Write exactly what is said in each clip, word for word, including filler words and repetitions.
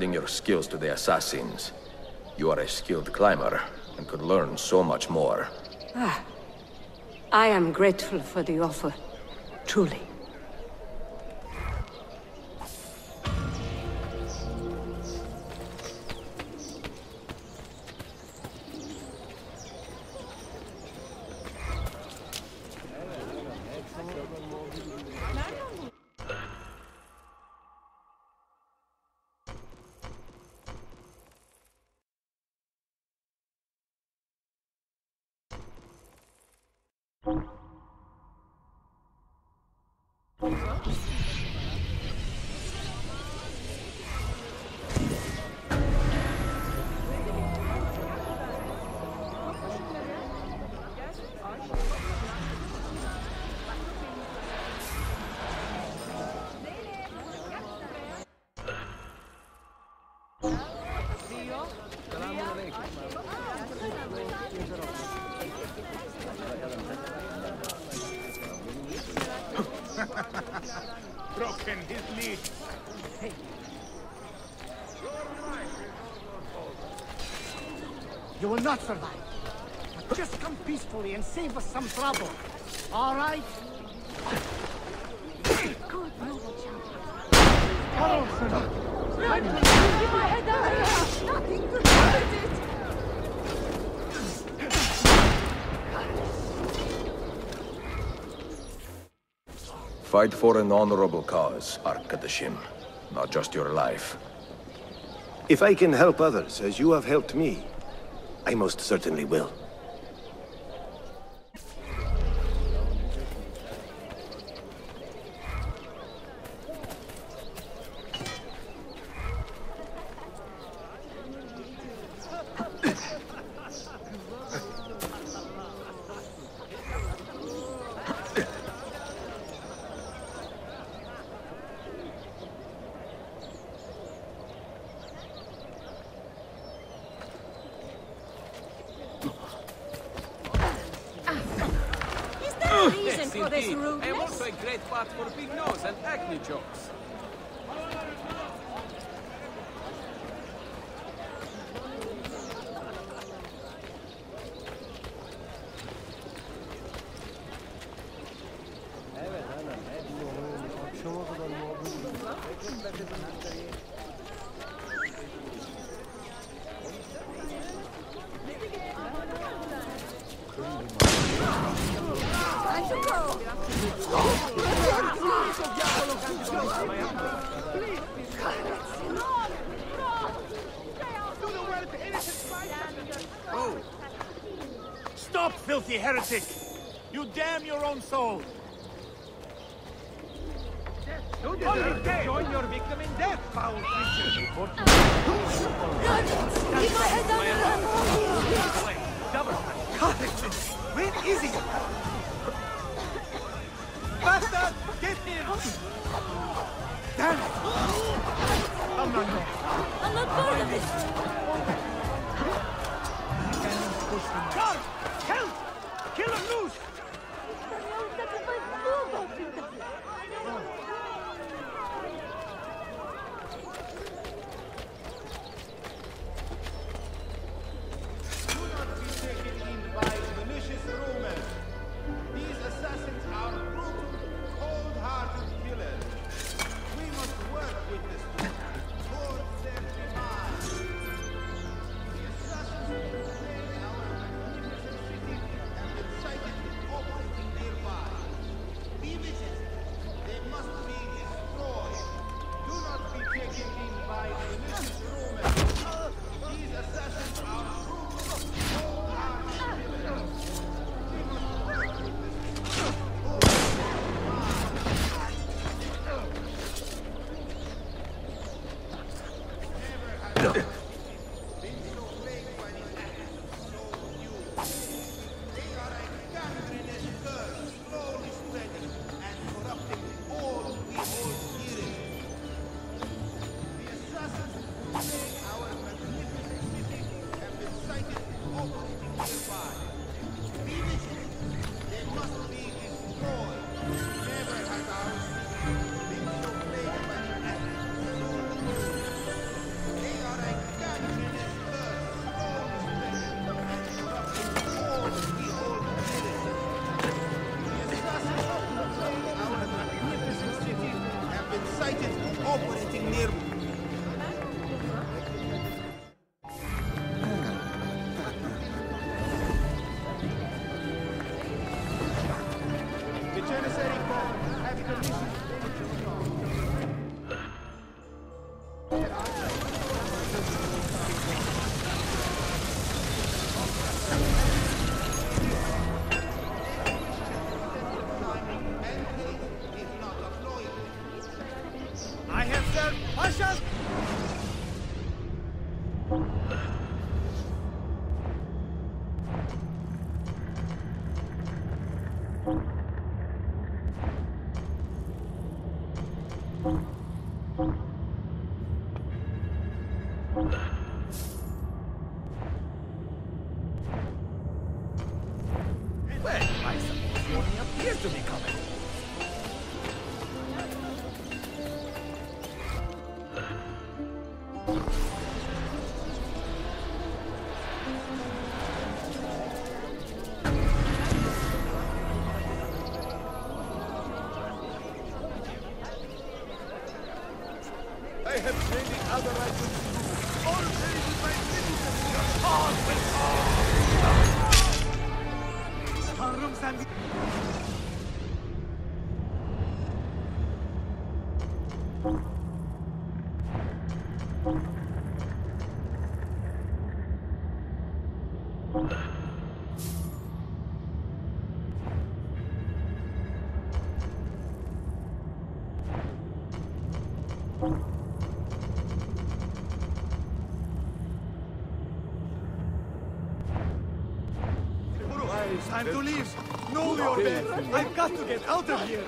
lending your skills to the assassins. You are a skilled climber and could learn so much more. Ah, I am grateful for the offer, truly. Broken his lead. Hey. You will not survive. But just come peacefully and save us some trouble. All right? Good noble champion. My head up. Nothing could prevent it. Fight for an honorable cause, Arkadashim, not just your life. If I can help others as you have helped me, I most certainly will. Heretic! You damn your own soul! You join your victim in death, foul creature! Keep my head down! Where is he? Bastard! Get him! Damn it! I'm not there. I'm not part of it! Charge! Help! Kill him loose! Time to leave! No, Leon! I've got to get out of here!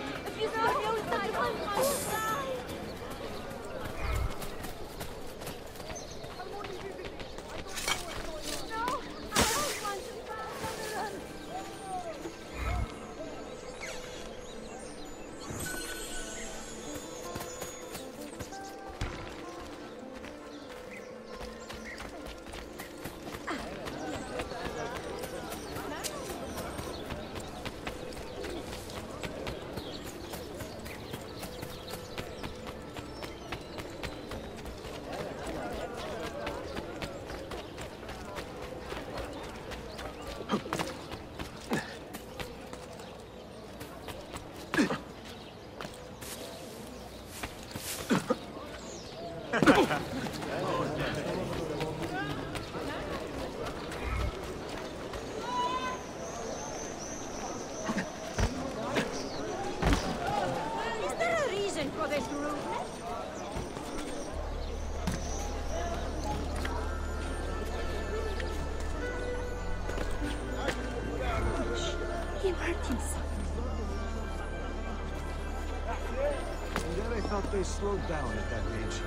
They slowed down at that range.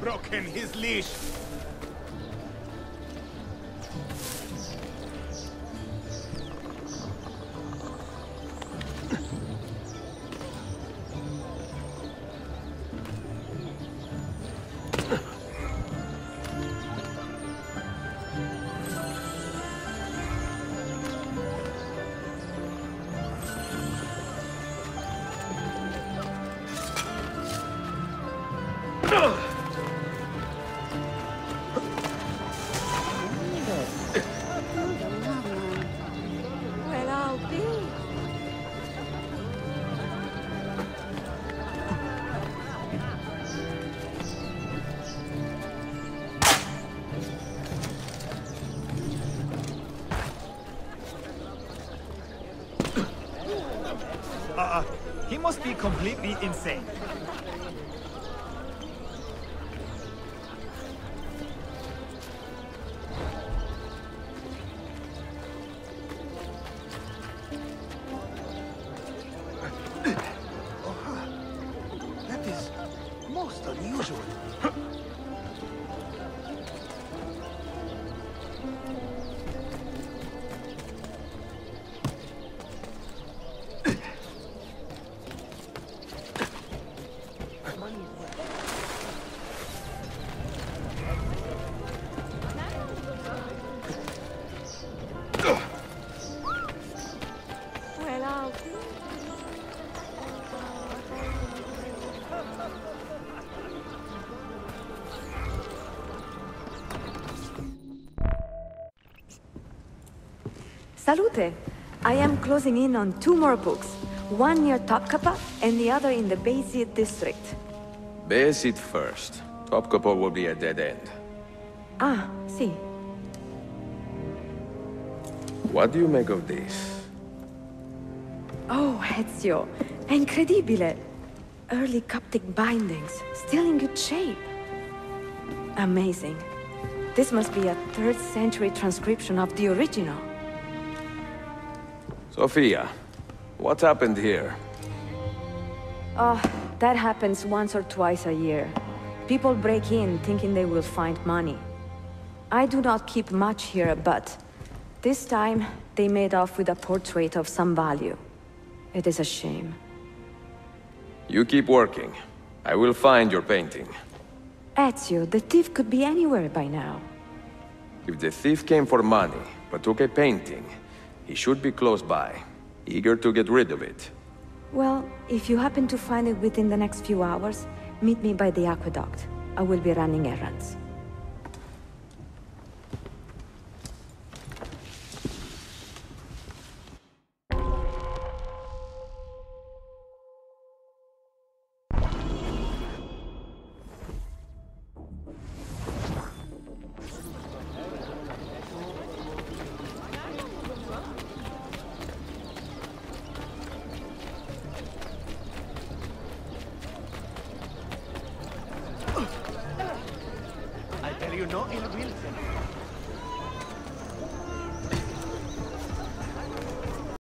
Broken his leash. Must be completely insane. Salute! I am closing in on two more books. One near Topkapı and the other in the Beşik district. Beşik first. Topkapı will be a dead end. Ah, see. What do you make of this? Oh, Ezio. Incredibile. Early Coptic bindings, still in good shape. Amazing. This must be a third-century transcription of the original. Sophia, what happened here? Oh, that happens once or twice a year. People break in thinking they will find money. I do not keep much here, but this time they made off with a portrait of some value. It is a shame. You keep working. I will find your painting. Ezio, the thief could be anywhere by now. If the thief came for money, but took a painting, he should be close by, eager to get rid of it. Well, if you happen to find it within the next few hours, meet me by the aqueduct. I will be running errands. No, it will.